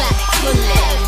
clap,